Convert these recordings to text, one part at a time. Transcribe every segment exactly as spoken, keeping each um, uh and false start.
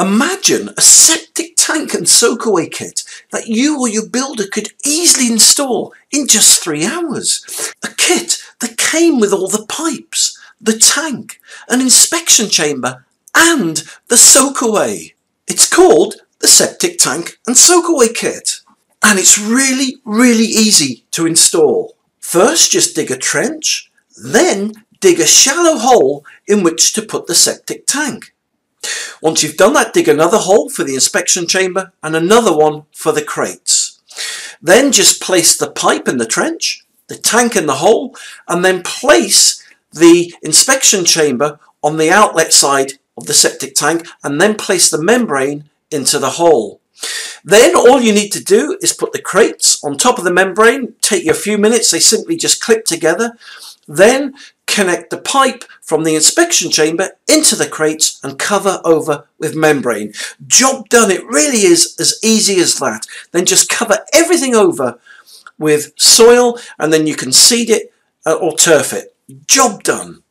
Imagine a septic tank and soak away kit that you or your builder could easily install in just three hours. A kit that came with all the pipes, the tank, an inspection chamber and the soak away. It's called the Septic Tank and Soak Away Kit and it's really, really easy to install. First just dig a trench, then dig a shallow hole in which to put the septic tank. Once you've done that, dig another hole for the inspection chamber and another one for the crates. Then just place the pipe in the trench, the tank in the hole, and then place the inspection chamber on the outlet side of the septic tank and then place the membrane into the hole. Then all you need to do is put the crates on top of the membrane. Take you a few minutes, they simply just clip together. Then connect the pipe from the inspection chamber into the crates and cover over with membrane. Job done. It really is as easy as that. Then just cover everything over with soil and then you can seed it or turf it. Job done.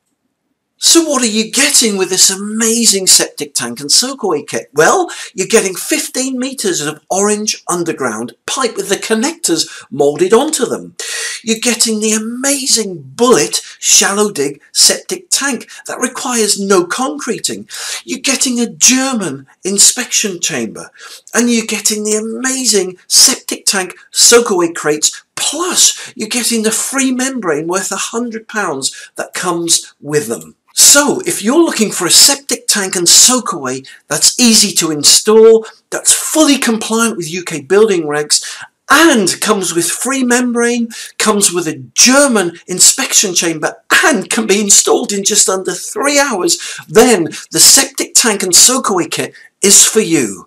So what are you getting with this amazing septic tank and soak away kit? Well, you're getting fifteen meters of orange underground pipe with the connectors moulded onto them. You're getting the amazing bullet shallow dig septic tank that requires no concreting. You're getting a German inspection chamber and you're getting the amazing septic tank soak away crates. Plus, you're getting the free membrane worth one hundred pounds that comes with them. So, if you're looking for a septic tank and soak away that's easy to install, that's fully compliant with U K building regs, and comes with free membrane, comes with a German inspection chamber, and can be installed in just under three hours, then the septic tank and soak away kit is for you.